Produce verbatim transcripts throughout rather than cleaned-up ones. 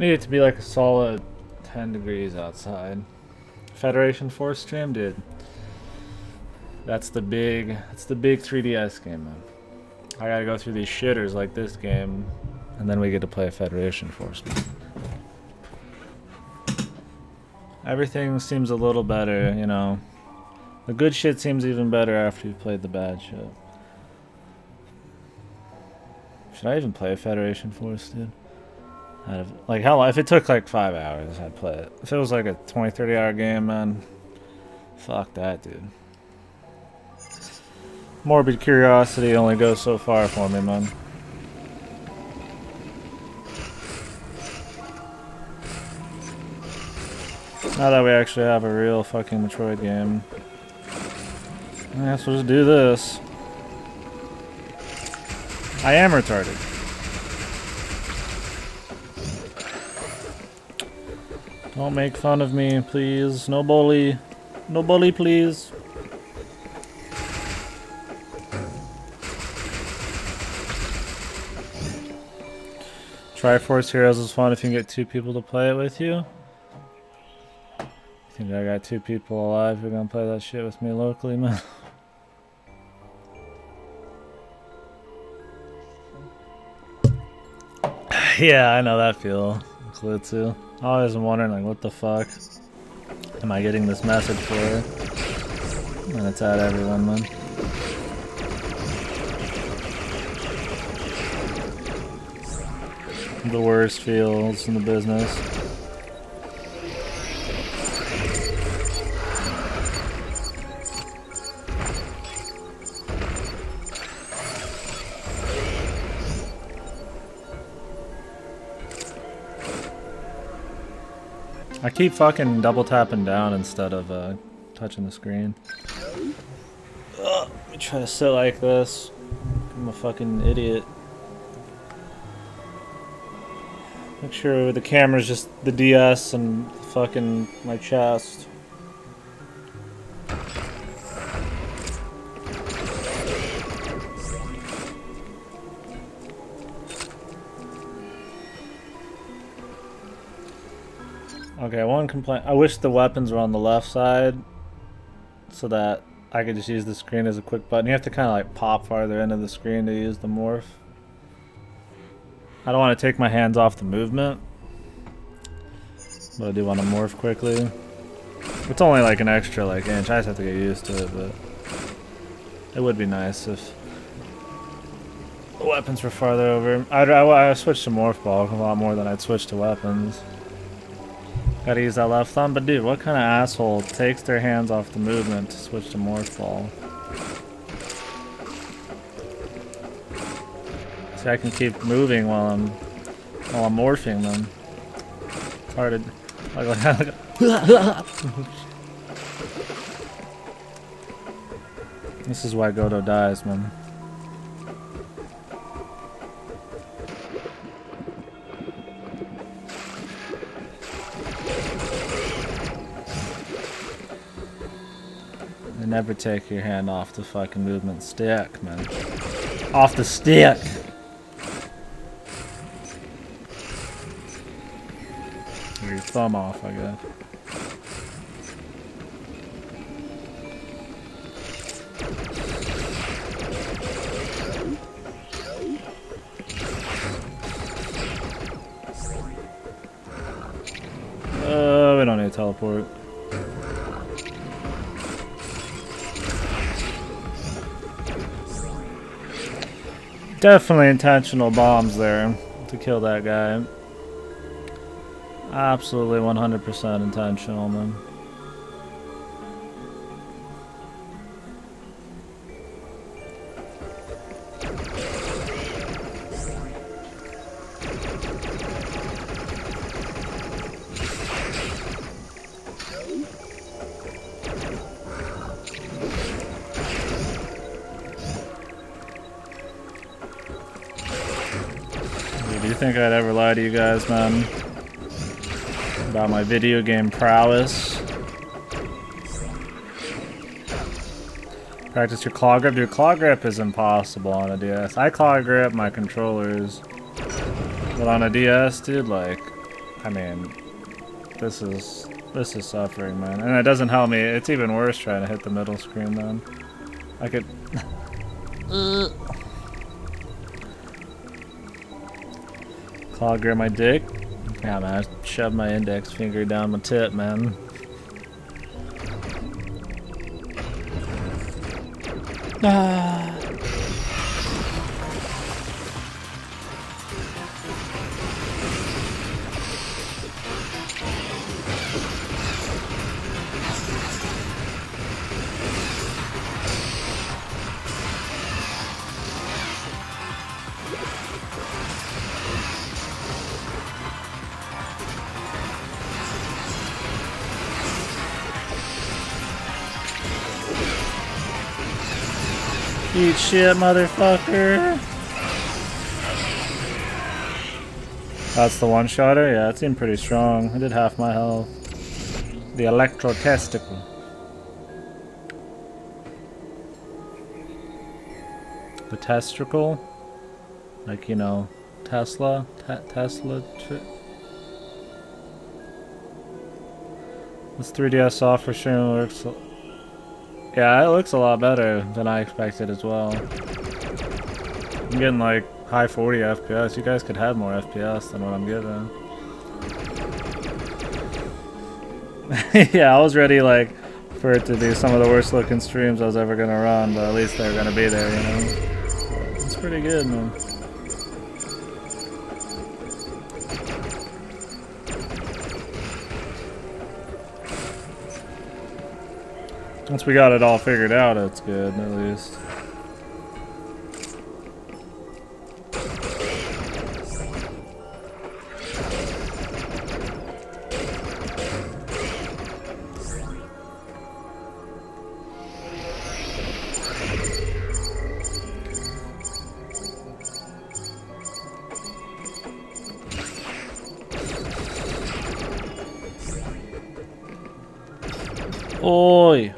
Needed it to be like a solid ten degrees outside. Federation Force stream, dude. That's the big, that's the big three D S game, man. I gotta go through these shitters like this game, and then we get to play Federation Force. Everything seems a little better, you know. The good shit seems even better after you've played the bad shit. Should I even play Federation Force, dude? Out of, like, how long? If it took like five hours, I'd play it. If it was like a twenty, thirty hour game, man, fuck that, dude. Morbid curiosity only goes so far for me, man. Now that we actually have a real fucking Metroid game, I guess we'll just do this. I am retarded. Don't make fun of me, please. No bully. No bully, please. Triforce Heroes is fun if you can get two people to play it with you. I think I got two people alive who are gonna play that shit with me locally, man. Yeah, I know that feel. Clue too. I always wondering, like, what the fuck am I getting this message for? And it's at everyone, man. The worst feels in the business. I keep fucking double tapping down instead of uh, touching the screen. Ugh, let me try to sit like this. I'm a fucking idiot. Make sure the camera's just the D S and fucking my chest. Okay, one complaint. I wish the weapons were on the left side so that I could just use the screen as a quick button. You have to kind of like pop farther into the screen to use the morph. I don't want to take my hands off the movement, but I do want to morph quickly. It's only like an extra like inch. I just have to get used to it, but it would be nice if the weapons were farther over. I'd, I, I switched to Morph Ball a lot more than I'd switch to weapons. Gotta use that left thumb, but dude, what kind of asshole takes their hands off the movement to switch to Morph Ball? See, I can keep moving while I'm while I'm morphing them. It's hard to... This is why Godo dies, man. Never take your hand off the fucking movement stick, man. Off the stick! Your thumb off, I guess. Uh, we don't need to teleport. Definitely intentional bombs there to kill that guy. Absolutely one hundred percent intentional, man. I don't think I'd ever lie to you guys, man, about my video game prowess. Practice your claw grip. Dude, claw grip is impossible on a D S. I claw grip my controllers, but on a D S, dude, like, I mean, this is this is suffering, man. And it doesn't help me. It's even worse trying to hit the middle screen then. I could. Claw grab my dick. Yeah, man, I shoved my index finger down my tip, man. Ah. Eat shit, motherfucker! That's the one-shotter? Yeah, it seemed pretty strong. I did half my health. The electro-testicle. The testicle? Like, you know, Tesla? Te Tesla? This three D S software stream works... Yeah, it looks a lot better than I expected as well. I'm getting like high forty F P S. You guys could have more F P S than what I'm getting. Yeah, I was ready like for it to be some of the worst looking streams I was ever gonna run, but at least they're gonna be there, you know. It's pretty good, man. Once we got it all figured out, it's good, at least. Oi!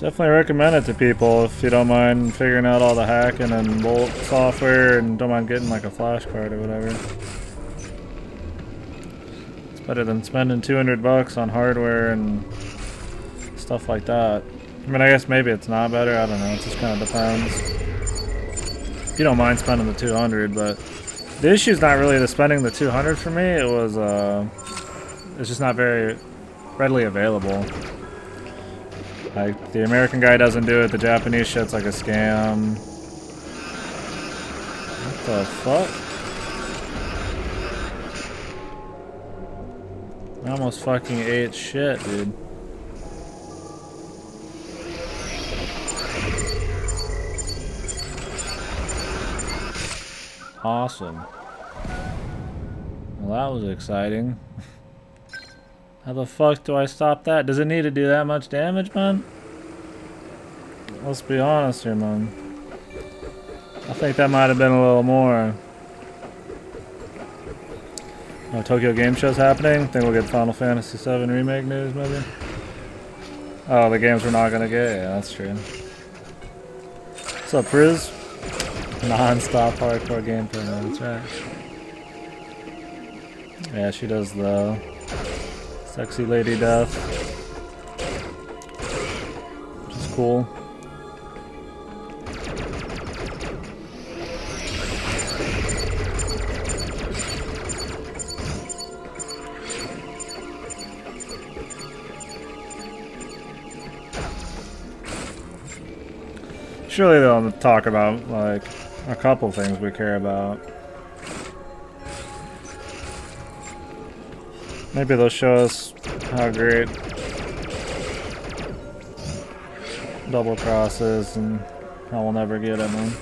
Definitely recommend it to people if you don't mind figuring out all the hacking and bolt software and don't mind getting like a flashcard or whatever. It's better than spending two hundred bucks on hardware and stuff like that. I mean, I guess maybe it's not better. I don't know. It just kind of depends. If you don't mind spending the two hundred, but the issue's not really the spending the two hundred for me. It was, uh, it's just not very readily available. Like, the American guy doesn't do it, the Japanese shit's like a scam. What the fuck? I almost fucking ate shit, dude. Awesome. Well, that was exciting. How the fuck do I stop that? Does it need to do that much damage, man? Let's be honest here, man. I think that might have been a little more. Oh, Tokyo Game Show's happening. Think we'll get Final Fantasy seven Remake news, maybe? Oh, the games we're not gonna get? Yeah, that's true. What's up, Priz? Non-stop hardcore gameplay, man. That's right. Yeah, she does, though. Sexy lady death. Which is cool. Surely they'll talk about, like, a couple things we care about. Maybe they'll show us how great Double Cross is and how we'll never get it, man.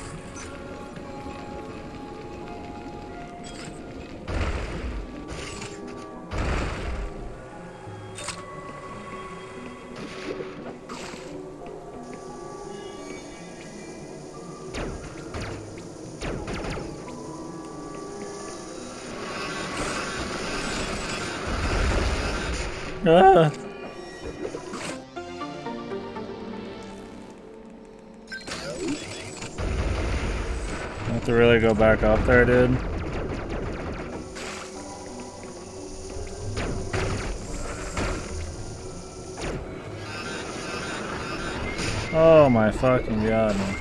to really go back up there, dude. Oh my fucking god, man.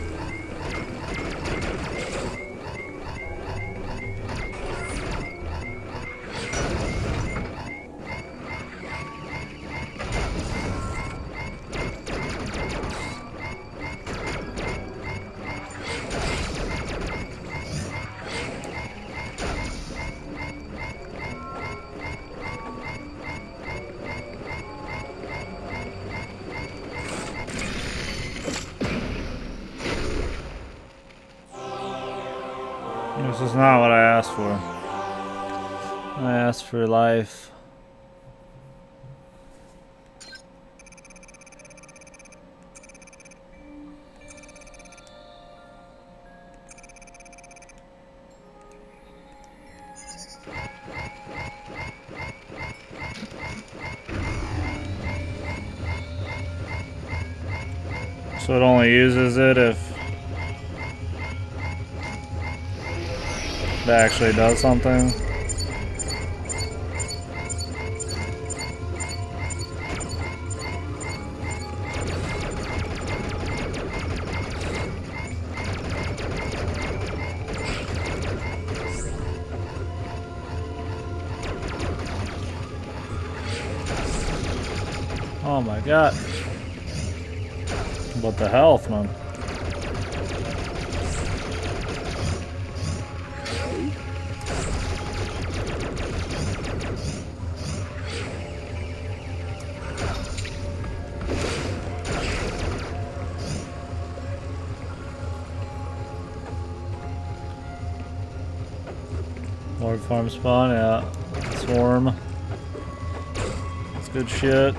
This is not what I asked for. I asked for life. So it only uses it if that actually does something. Oh my god. What the health, man? Farm spawn, yeah. Swarm. That's good shit.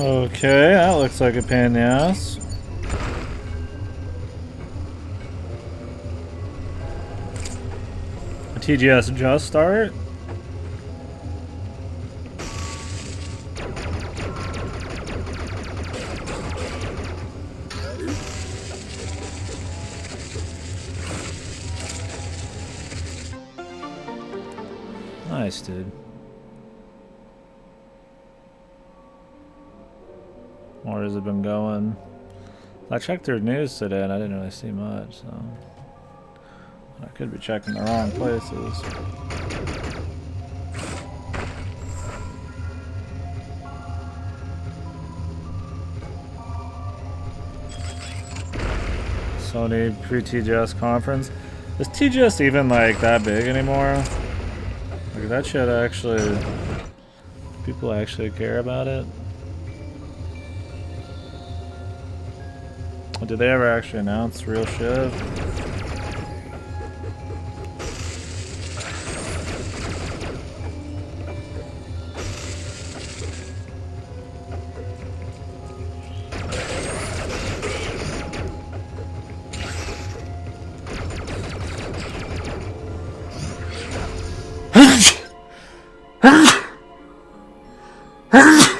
Okay, that looks like a pain in the ass. A T G S just start? Nice, dude. Where has it been going? I checked their news today and I didn't really see much, so I could be checking the wrong places. Sony pre-T G S conference. Is T G S even like that big anymore? Like that shit actually, people actually care about it? Did they ever actually announce real shit?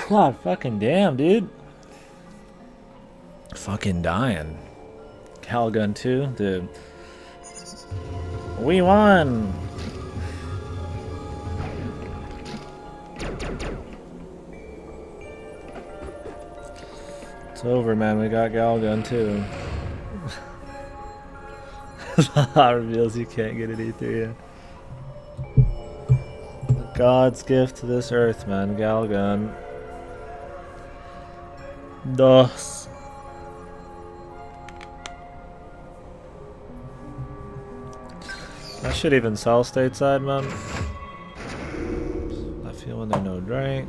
God fucking damn, dude. Fucking dying. Galgun two, dude. We won! It's over, man. We got Galgun two. That reveals you can't get it E three. Yeah. God's gift to this earth, man. Galgun. Dos. I should even sell stateside, man. I feel when they're no drink.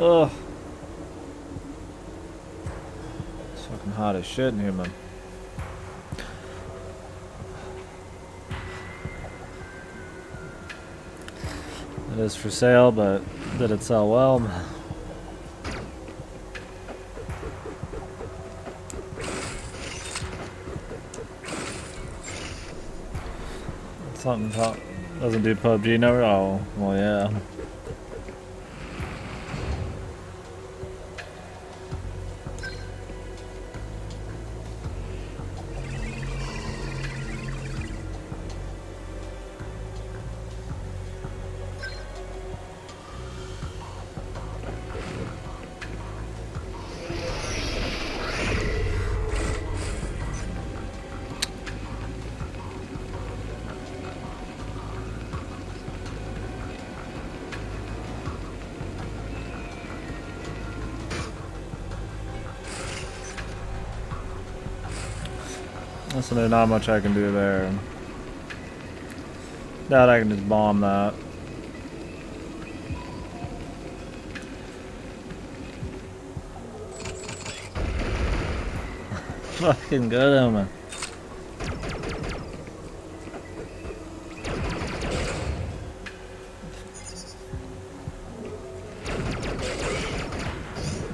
Ugh. It's fucking hot as shit in here, man. It is for sale, but did it sell well? Something top doesn't do P U B G never. Oh, well, yeah. So there's not much I can do there. Doubt I can just bomb that. Fucking good on me.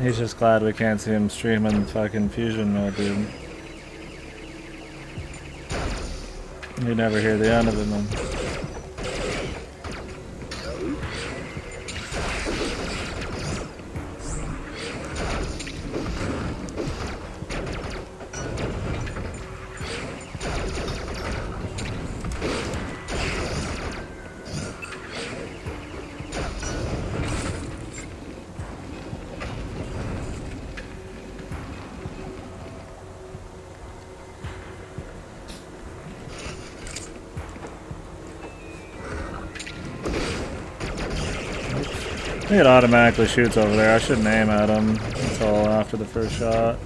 He's just glad we can't see him streaming fucking Fusion mode, dude. You never hear the end of it, man. It automatically shoots over there. I shouldn't aim at him until after the first shot.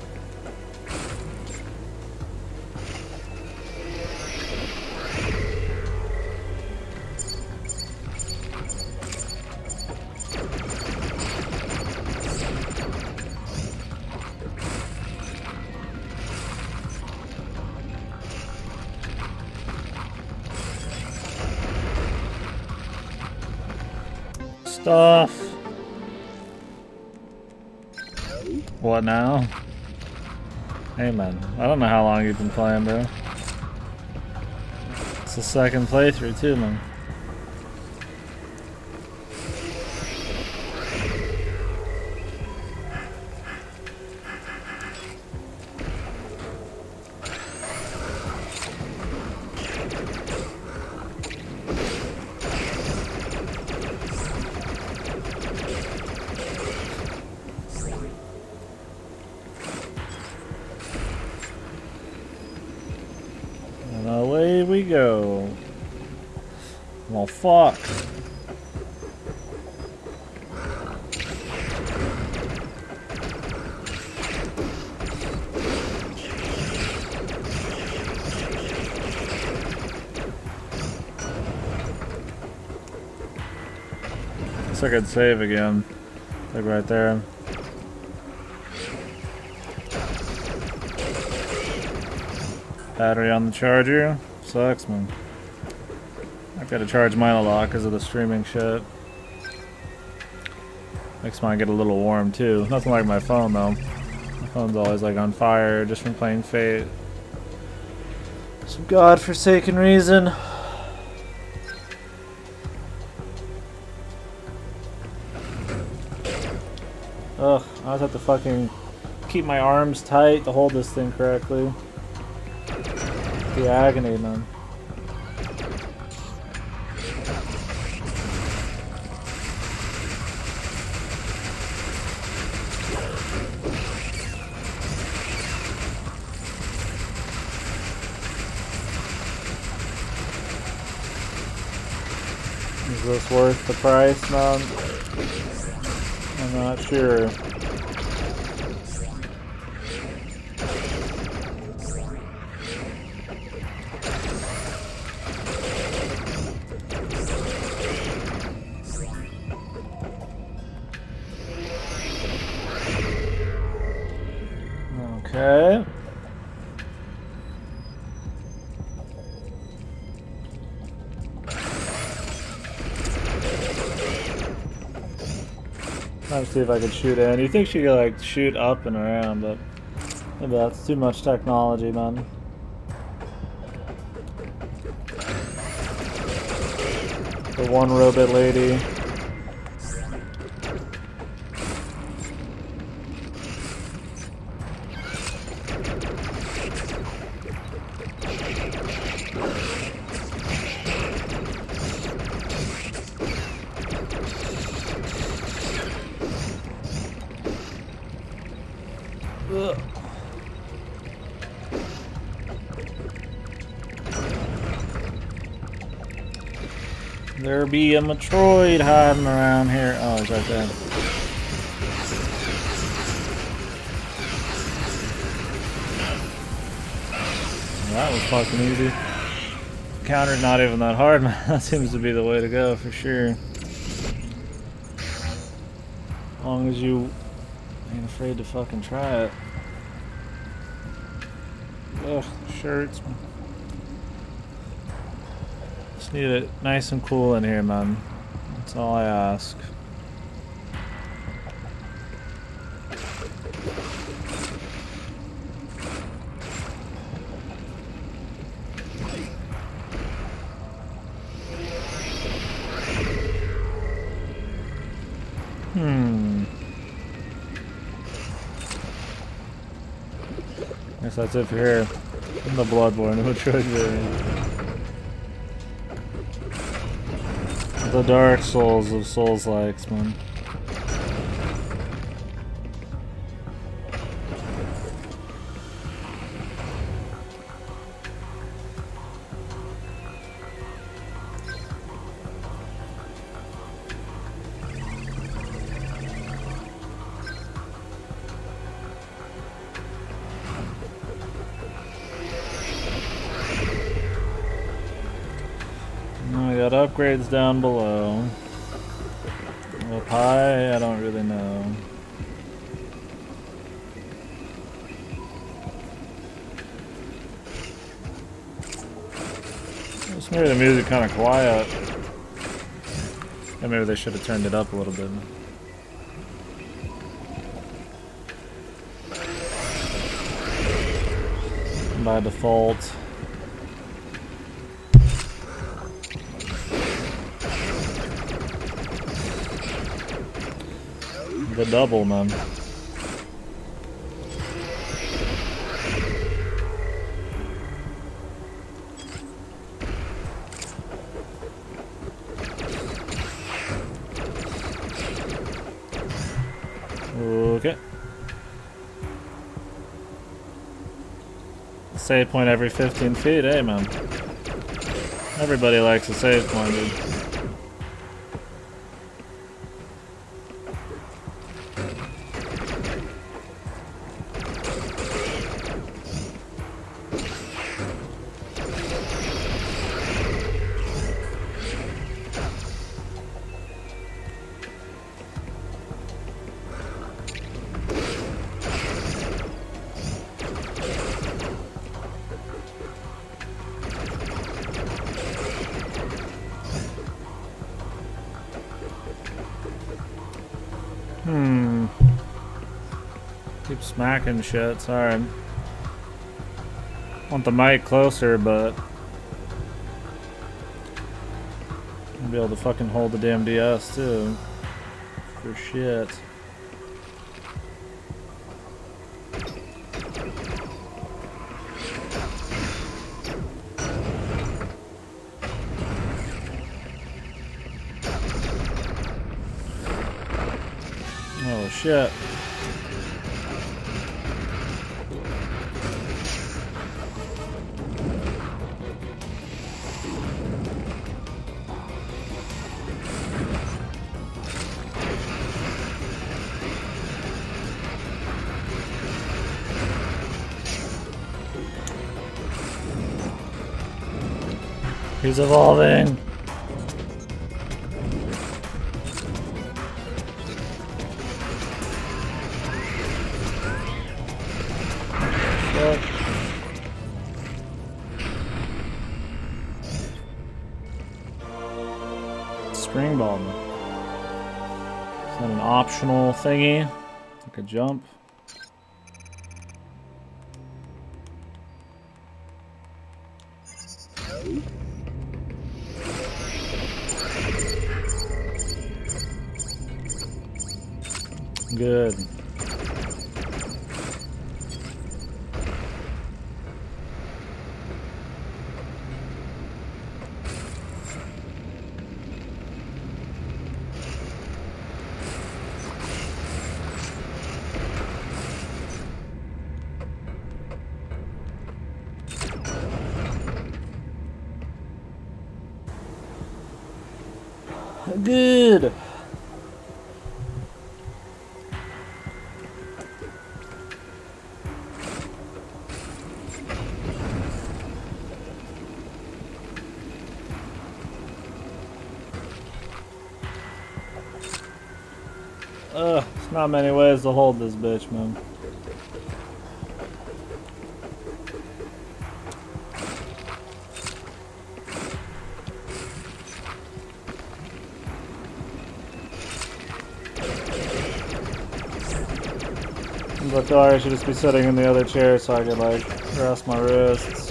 Stuff. What now? Hey man, I don't know how long you've been playing, bro. It's the second playthrough too, man. Fuck. Guess I could save again. Like right there. Battery on the charger. Sucks, man. Gotta charge mine a lot because of the streaming shit. Makes mine get a little warm too. Nothing like my phone though. My phone's always like on fire just from playing Fate. Some godforsaken reason. Ugh, I always have to fucking keep my arms tight to hold this thing correctly. The agony, man. Is this worth the price, man? I'm not sure. Trying to see if I could shoot in. You think she could like shoot up and around, but maybe that's too much technology, man. The one robot lady. There be a Metroid hiding around here. Oh, he's right there. That was fucking easy. Counter's not even that hard, man. That seems to be the way to go for sure. As long as you ain't afraid to fucking try it. Ugh, shirts. Need it nice and cool in here, man. That's all I ask. Hmm. Guess that's it for here. I'm the Bloodborne, which right the Dark Souls of Souls-likes, man. Upgrades down below. Up high, I don't really know. Just made the music kind of quiet. And maybe they should have turned it up a little bit. By default. The double, man. Okay. Save point every fifteen feet, eh, man? Everybody likes a save point, dude. Hmm. Keep smacking shit, sorry. Want the mic closer, but I'll be able to fucking hold the damn D S too. For shit. Shit. He's evolving. Then an optional thingy, like a jump. Good. Good. Ugh, there's not many ways to hold this bitch, man. I feel like I should just be sitting in the other chair so I could, like, rest my wrists.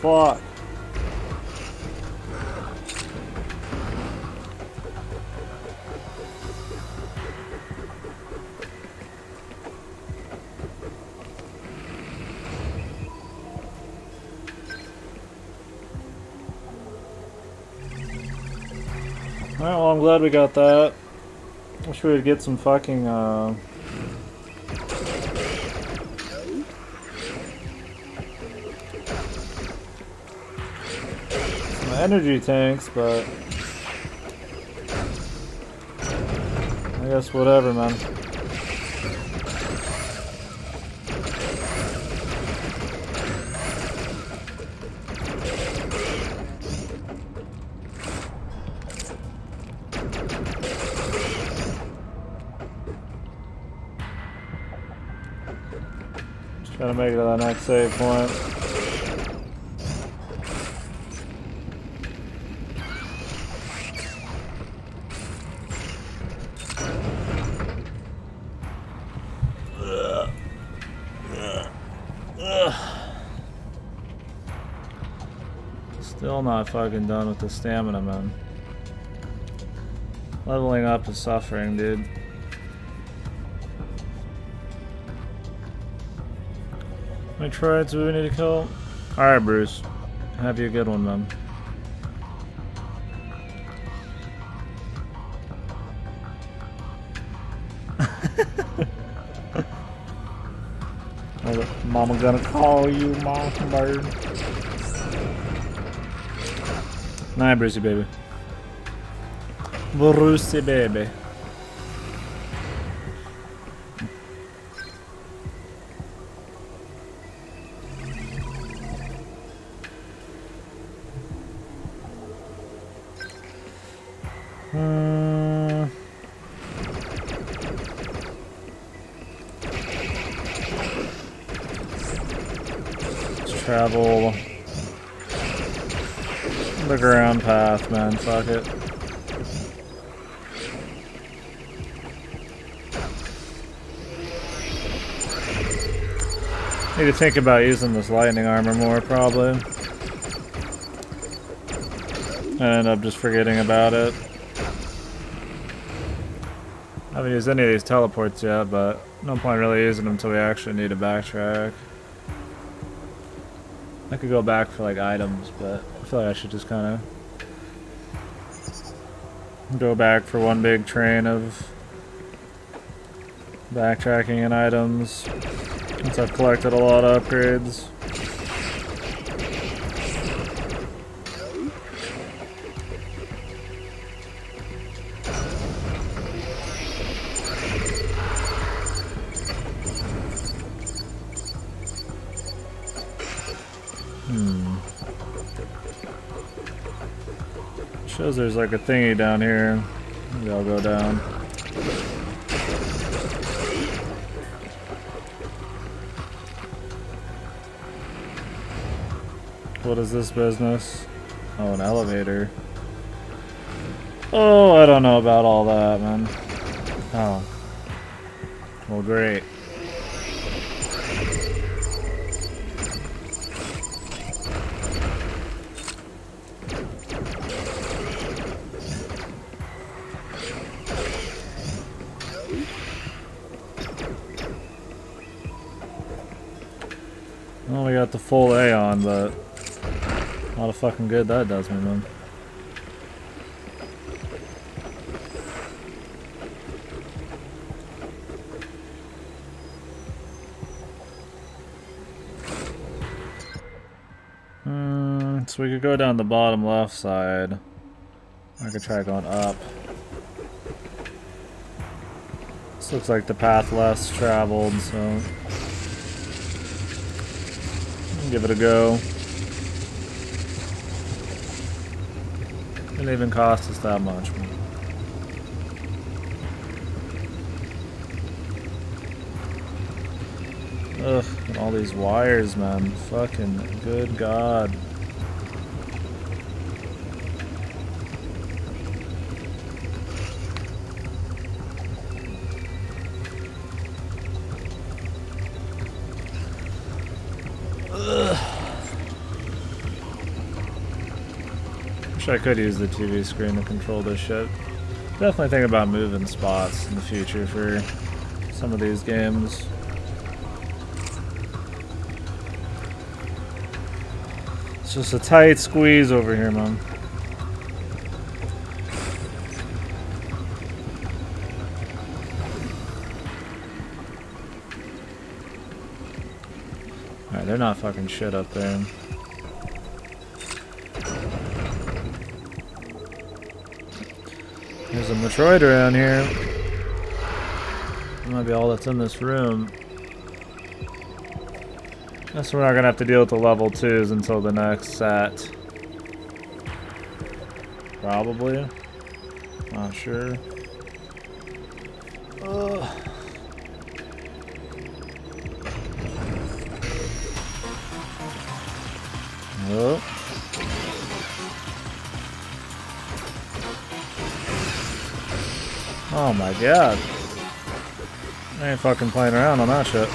Fuck. Alright, well, I'm glad we got that. Wish we would get some fucking, uh... energy tanks, but I guess whatever, man. Just trying to make it to that next save point. Still not fucking done with the stamina, man. Leveling up is suffering, dude. Metroids we need to kill. Alright, Bruce. Have you a good one, man. Mama gonna call you, mom bird. Nah, Brucey baby. Brucey baby. Travel the ground path, man. Fuck it. Need to think about using this lightning armor more, probably. I end up just forgetting about it. I haven't used any of these teleports yet, but no point really using them until we actually need to backtrack. I could go back for like items, but I feel like I should just kind of go back for one big train of backtracking and items once I've collected a lot of upgrades. Shows there's like a thingy down here. Maybe I'll go down. What is this business? Oh, an elevator. Oh, I don't know about all that, man. Oh. Well, great. Well, we got the full A on, but a lot of fucking good that does me, man. Mm, so we could go down the bottom left side. I could try going up. This looks like the path less traveled, so give it a go. Didn't even cost us that much. Ugh, and all these wires, man. Fucking good God. I could use the T V screen to control this shit. Definitely think about moving spots in the future for some of these games. It's just a tight squeeze over here, man. Alright, they're not fucking shit up there. There's a Metroid around here. That might be all that's in this room. Guess we're not gonna have to deal with the level twos until the next set. Probably. Not sure. Ugh. Oh. Oh my God. I ain't fucking playing around on that shit.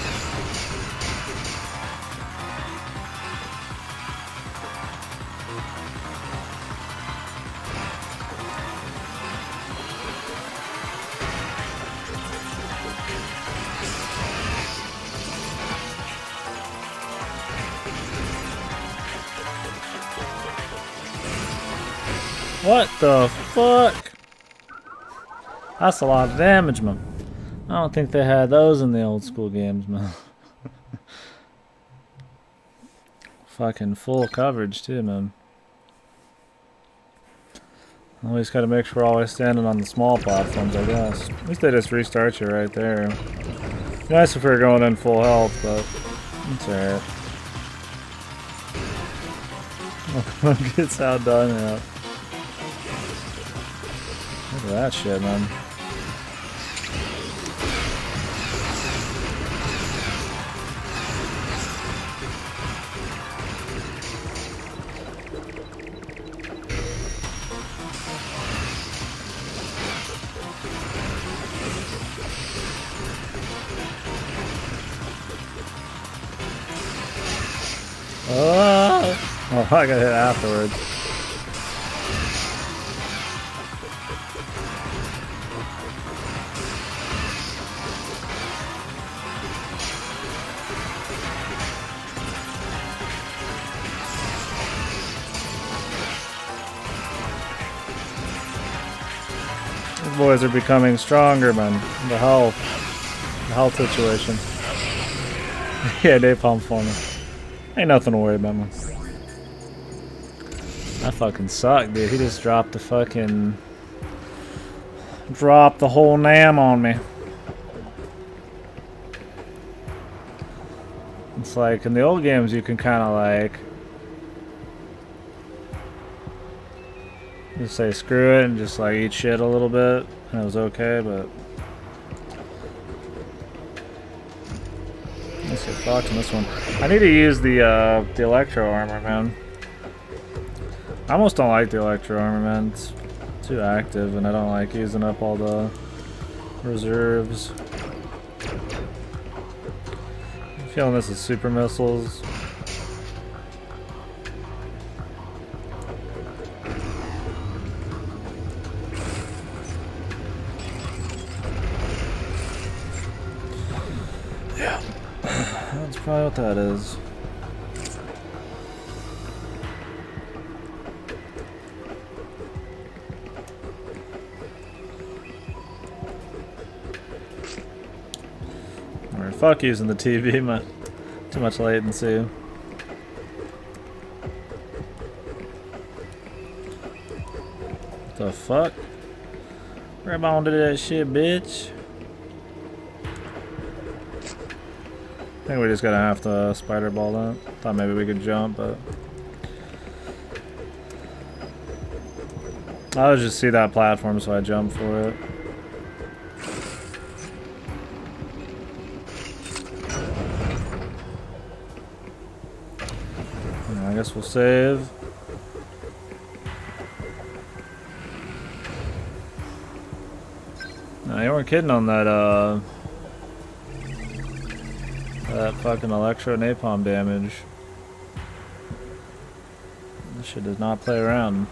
What the fuck? That's a lot of damage, man. I don't think they had those in the old school games, man. Fucking full coverage, too, man. Always gotta make sure we're always standing on the small platforms, I guess. At least they just restart you right there. Nice if we were going in full health, but it's alright. Look, it's outdone now. Look at that shit, man. Oh, oh, I got hit afterwards. These boys are becoming stronger, man. The health, the health situation. Yeah, they pump for me. Ain't nothing to worry about, man. That fucking sucked, dude. He just dropped the fucking... dropped the whole N A M on me. It's like, in the old games, you can kind of like... just say screw it and just like eat shit a little bit, and it was okay, but let's get fucked in this one. I need to use the uh, the electro armor, man. I almost don't like the electro armor, man. It's too active, and I don't like using up all the reserves. I'm feeling this is super missiles. Probably what that is. Or fuck using the T V, man. Too much latency. The fuck? Grab on to that shit, bitch. I think we just gotta have to spider ball that. Thought maybe we could jump, but I was just see that platform, so I jumped for it. And I guess we'll save. No, you weren't kidding on that. Uh. That fucking electro napalm damage. This shit does not play around.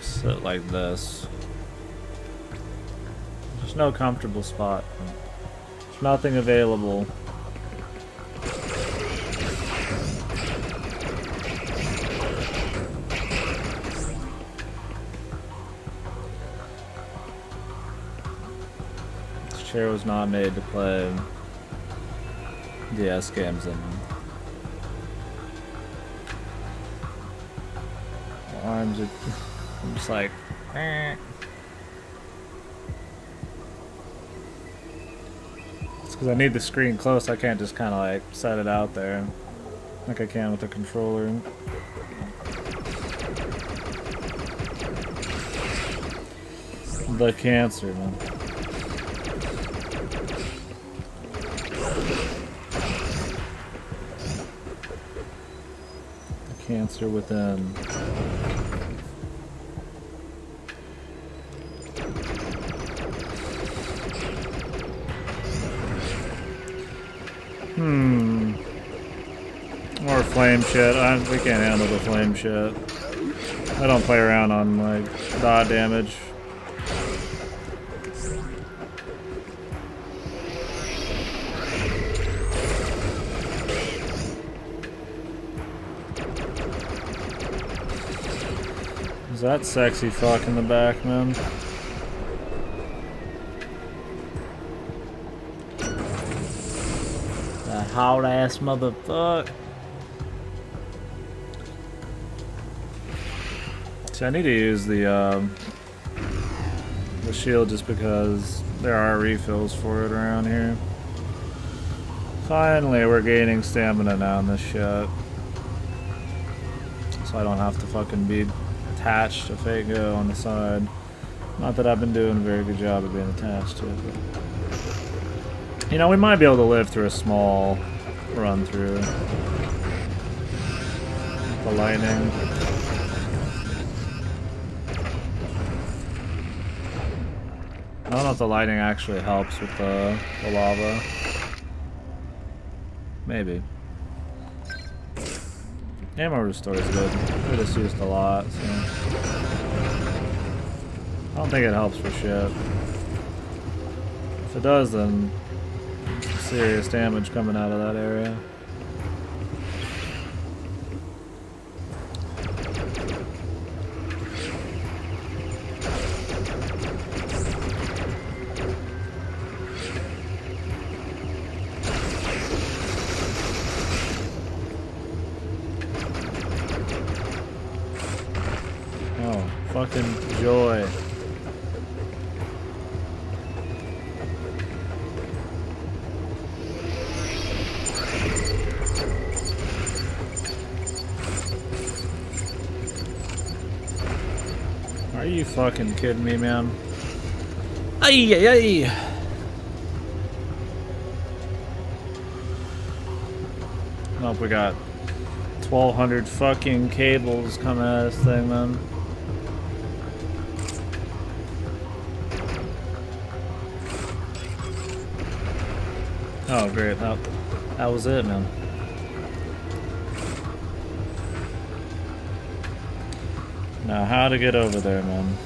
Sit like this. There's no comfortable spot. There's nothing available. Chair was not made to play D S games in. The arms are I'm just like eh. It's because I need the screen close. I can't just kind of like set it out there like I can with the controller. The cancer, man. Cancer within. Hmm. More flame shit. I, we can't handle the flame shit. I don't play around on like dot damage. That sexy fuck in the back, man. That hot ass motherfucker. See, I need to use the um, the shield just because there are refills for it around here. Finally, we're gaining stamina now on this shot, so I don't have to fucking be attached to Fago on the side. Not that I've been doing a very good job of being attached to it. But, you know, we might be able to live through a small run through. The lightning. I don't know if the lightning actually helps with the, the lava. Maybe. Ammo restore is good. We just used a lot, so I don't think it helps for shit. If it does, then serious damage coming out of that area. Fucking joy. you fucking kidding me, man? Ay, ay, ay. Oh, we got twelve hundred fucking cables coming out of this thing, man. Oh, great. That, that was it, man. Now, how to get over there, man?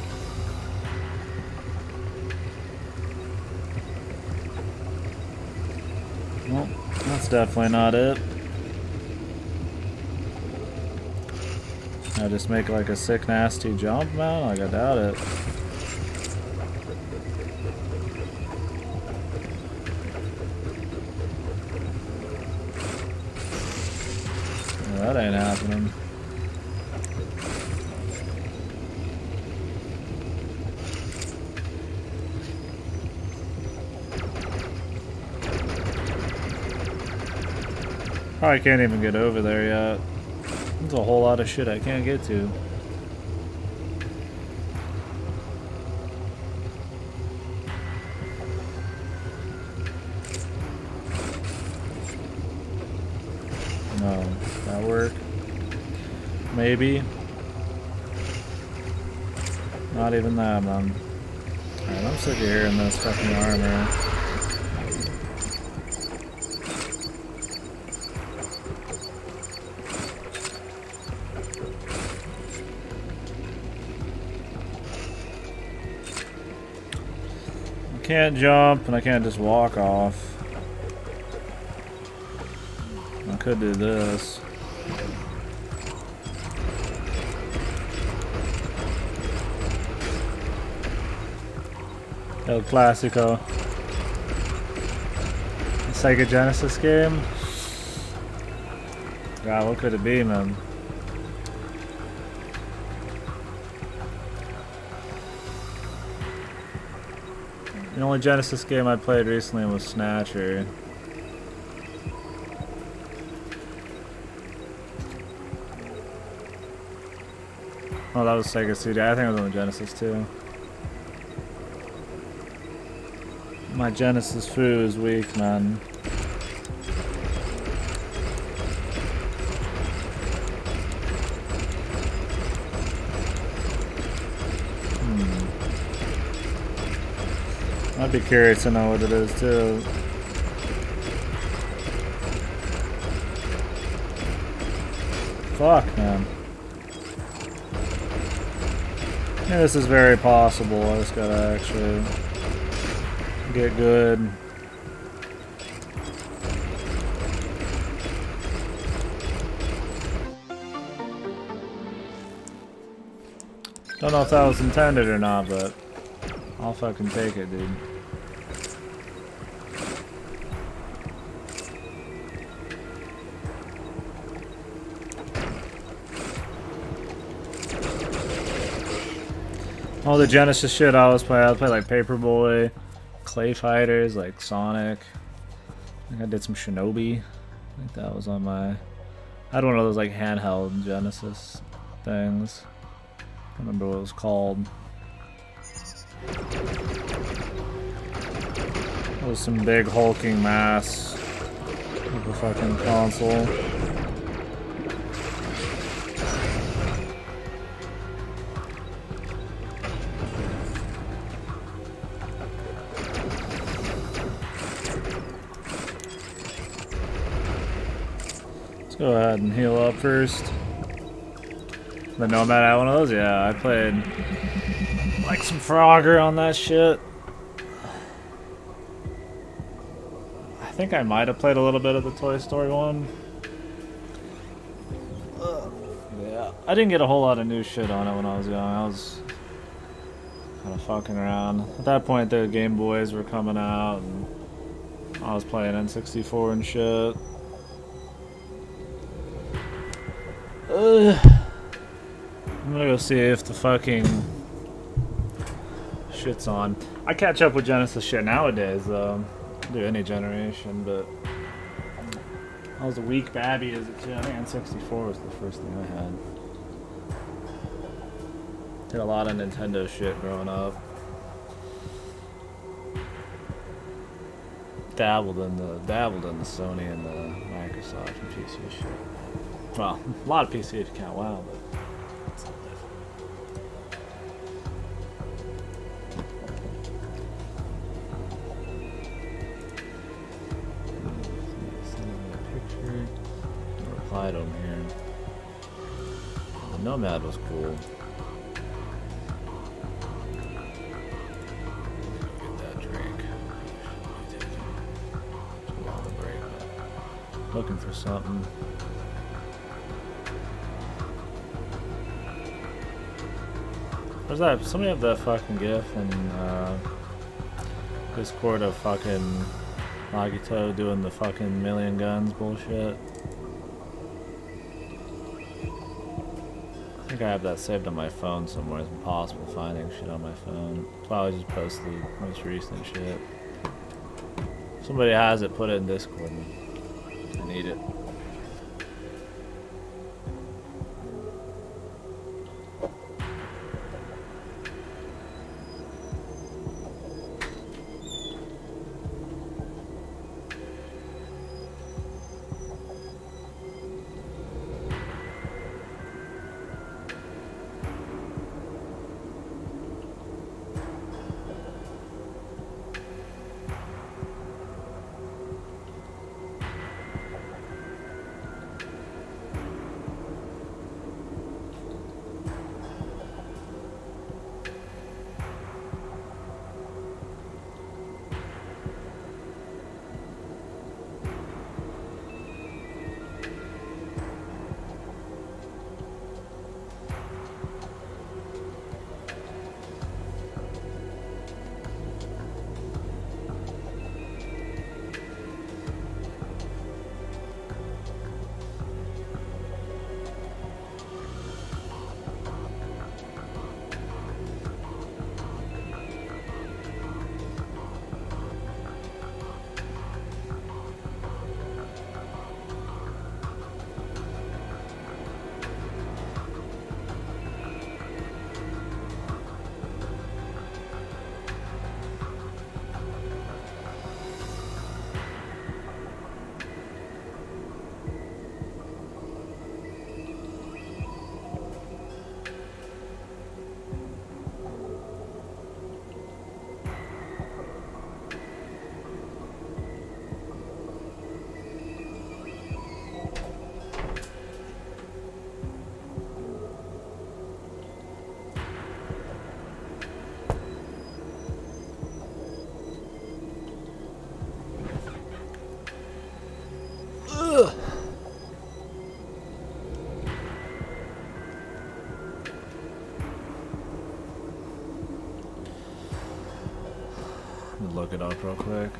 Well, that's definitely not it. I just make like a sick, nasty jump, man? Like, I doubt it. Yeah, that ain't happening. Probably can't even get over there yet. There's a whole lot of shit I can't get to. No, that work? Maybe. Not even that, man. Alright, I'm sick of hearing this fucking armor. I can't jump, and I can't just walk off. I could do this. El Clasico. The Sega Genesis game? God, what could it be, man? The only Genesis game I played recently was Snatcher. Oh, that was Sega C D. I think it was on the Genesis too. My Genesis foo is weak, man. I'd be curious to know what it is, too. Fuck, man. Yeah, this is very possible. I just gotta actually get good. Don't know if that was intended or not, but I'll fucking take it, dude. All the Genesis shit I always play, I play like Paperboy, Clay Fighters, like Sonic. I think I did some Shinobi. I think that was on my... I had one of those like handheld Genesis things. I don't remember what it was called. It was some big hulking mass of a fucking console. Go ahead and heal up first. The Nomad had one of those? Yeah, I played like some Frogger on that shit. I think I might have played a little bit of the Toy Story one. Uh, yeah, I didn't get a whole lot of new shit on it when I was young. I was kind of fucking around. At that point, the Game Boys were coming out, and I was playing N sixty-four and shit. Uh, I'm gonna go see if the fucking shit's on. I catch up with Genesis shit nowadays, though. I do any generation, but I was a weak babby as a kid. I think N sixty-four was the first thing I had. Did a lot of Nintendo shit growing up. Dabbled in the dabbled in the Sony and the Microsoft and P C shit. Well, a lot of P C if you count WoW, but it's a little different. Send me a picture. I'll reply to him here. The Nomad was cool. Looking for something. Where's that? Somebody have that fucking gif in uh, Discord of fucking Nagito doing the fucking million guns bullshit. I think I have that saved on my phone somewhere. It's impossible finding shit on my phone. Probably just post the most recent shit. If somebody has it, put it in Discord. Need it. Look it up real quick.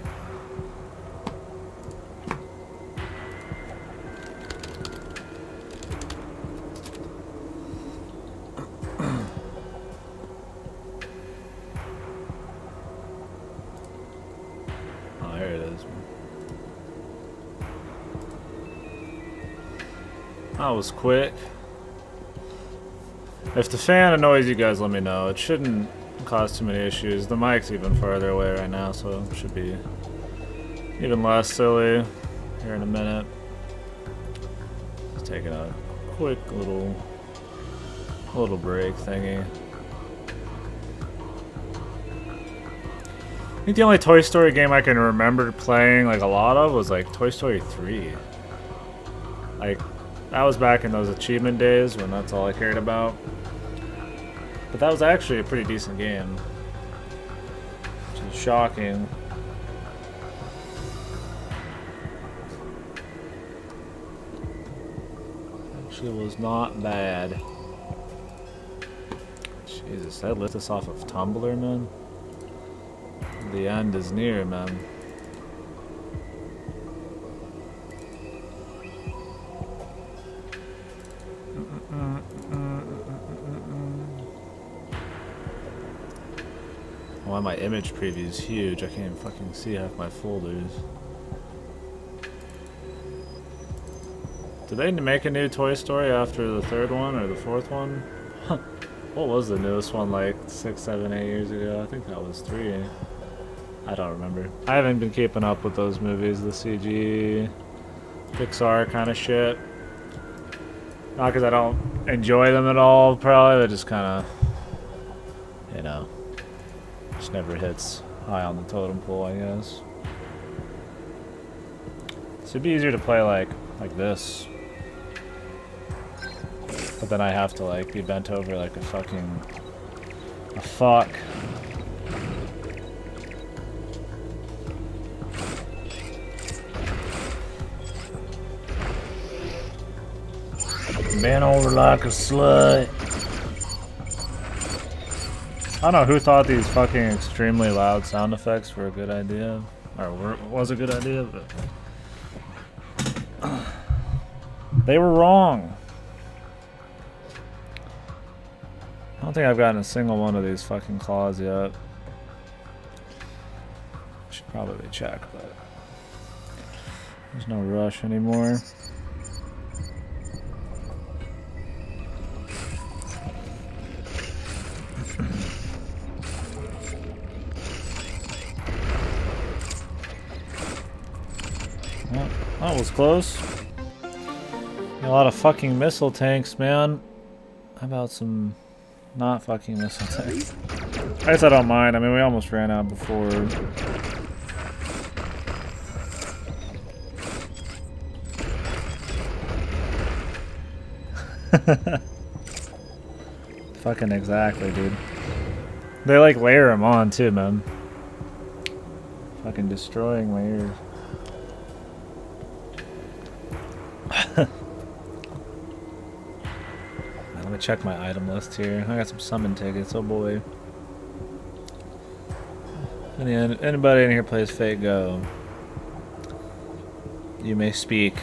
That was quick. If the fan annoys you guys, let me know. It shouldn't cause too many issues. The mic's even farther away right now, so it should be even less silly here in a minute. Just taking a quick little little break thingy. I think the only Toy Story game I can remember playing like a lot of was like Toy Story three. Like, that was back in those achievement days when that's all I cared about. But that was actually a pretty decent game. Which is shocking. Actually was not bad. Jesus, I lit this off of Tumblr, man. The end is near, man. My image preview is huge. I can't even fucking see half my folders. Did they make a new Toy Story after the third one or the fourth one? What was the newest one, like six, seven, eight years ago? I think that was three. I don't remember. I haven't been keeping up with those movies, the C G, Pixar kind of shit. Not because I don't enjoy them at all, probably, but just kind of, you know, just never hits high on the totem pole, I guess. So it'd be easier to play like, like this. But then I have to like be bent over like a fucking, a fuck. Bent over like a slut. I don't know who thought these fucking extremely loud sound effects were a good idea. Or were, was a good idea, but... they were wrong. I don't think I've gotten a single one of these fucking claws yet. Should probably check, but... there's no rush anymore. That was close. A lot of fucking missile tanks, man. How about some not fucking missile tanks? I guess I don't mind. I mean, we almost ran out before. Fucking exactly, dude. They like layer them on too, man. Fucking destroying layers. Let me check my item list here. I got some summon tickets. Oh boy. Any, anybody in here plays Fate Go? You may speak.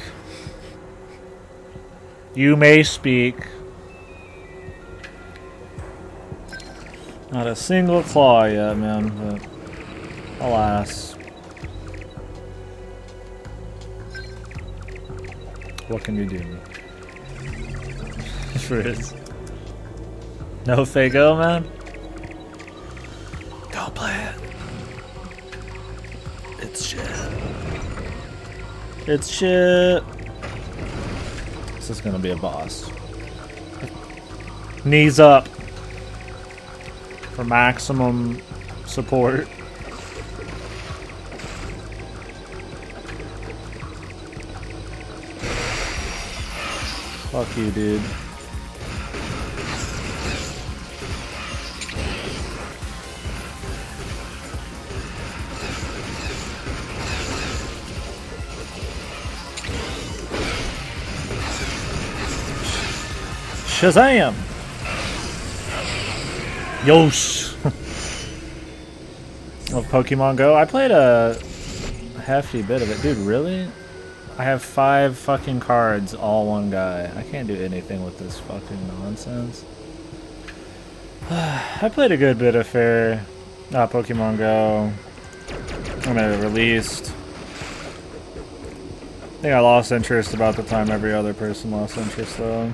You may speak. Not a single claw yet, man, but alas. What can you do? Frizz. No Faygo, man? Go play it. It's shit. It's shit. This is gonna be a boss. Knees up. For maximum support. Fuck you, dude. Shazam! Yosh! Love Pokemon Go. I played a hefty bit of it. Dude, really? I have five fucking cards, all one guy. I can't do anything with this fucking nonsense. I played a good bit of fair uh, Pokemon Go when it released. I think I lost interest about the time every other person lost interest, though.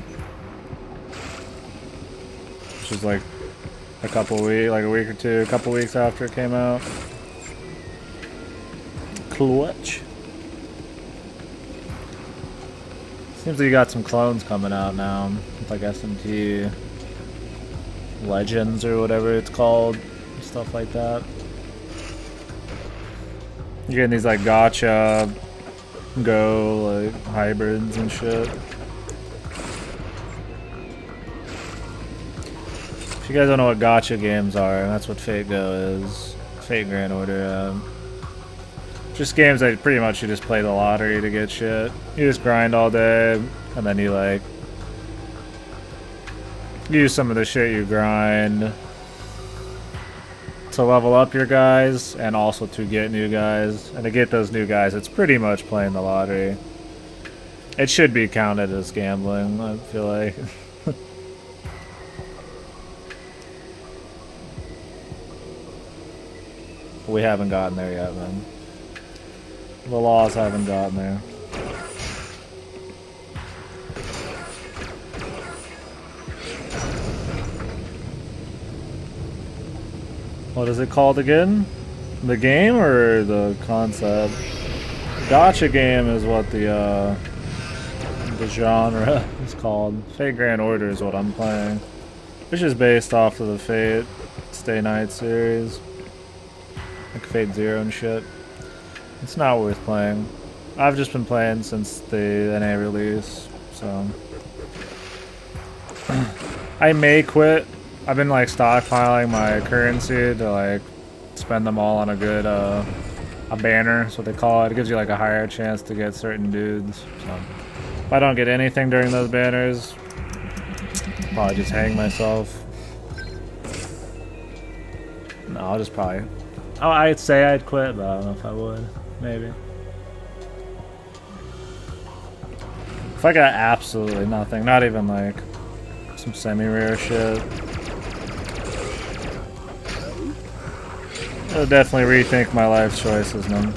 Which is like a couple weeks, like a week or two, a couple weeks after it came out. Clutch. Seems like you got some clones coming out now, like S M T Legends or whatever it's called, stuff like that. You're getting these like gacha, go, like hybrids and shit. If you guys don't know what gacha games are, that's what Fate Go is. Fate Grand Order. Um, Just games that pretty much you just play the lottery to get shit. You just grind all day, and then you like use some of the shit you grind to level up your guys, and also to get new guys. And to get those new guys, it's pretty much playing the lottery. It should be counted as gambling, I feel like. But we haven't gotten there yet, man. The laws haven't gotten there. What is it called again? The game or the concept? Gacha game is what the uh, the genre is called. Fate Grand Order is what I'm playing, which is based off of the Fate Stay Night series, like Fate Zero and shit. It's not worth playing. I've just been playing since the N A release, so I may quit. I've been like stockpiling my currency to like spend them all on a good uh, a banner. That's what they call it. It gives you like a higher chance to get certain dudes. So if I don't get anything during those banners, I'll probably just hang myself. No, I'll just probably. Oh, I'd say I'd quit, but I don't know if I would. Maybe. If I got absolutely nothing, not even like some semi-rare shit, I'll definitely rethink my life choices, man.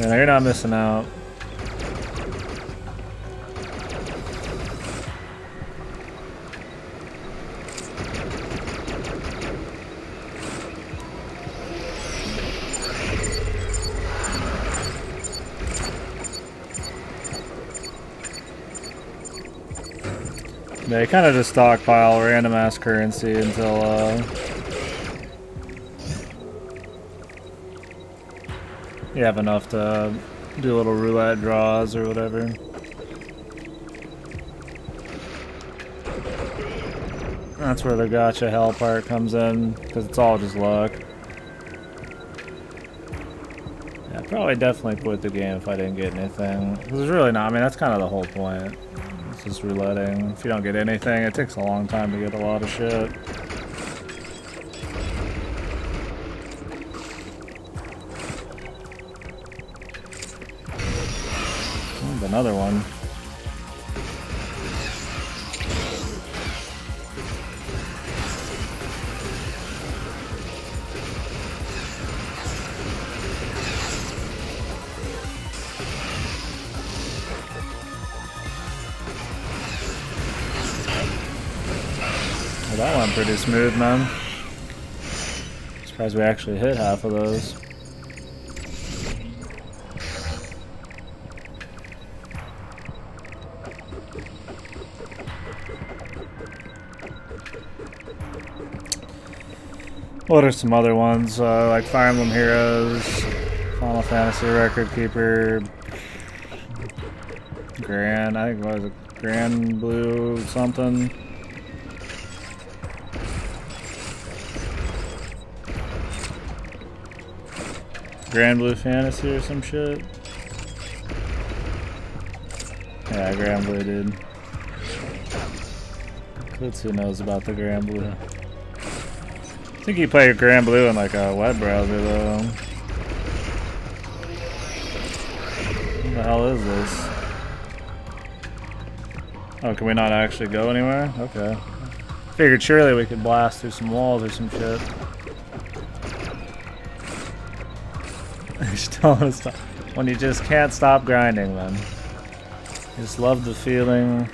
You know, you're not missing out. They kind of just stockpile random ass currency until, uh... you have enough to do little roulette draws or whatever. That's where the gacha hell part comes in, because it's all just luck. Yeah, I'd probably definitely quit the game if I didn't get anything. There's really not, I mean, that's kind of the whole point. Just reletting. If you don't get anything, it takes a long time to get a lot of shit. Ooh, another one. Pretty smooth, man. Surprised we actually hit half of those. What are some other ones? Uh, like Fire Emblem Heroes, Final Fantasy Record Keeper, Grand, I think what was it? Granblue something. Granblue Fantasy or some shit? Yeah, Granblue, dude. Klitsu knows about the Granblue. I think you play Granblue in like a web browser though. What the hell is this? Oh, can we not actually go anywhere? Okay. Figured surely we could blast through some walls or some shit. When you just can't stop grinding, man. Just love the feeling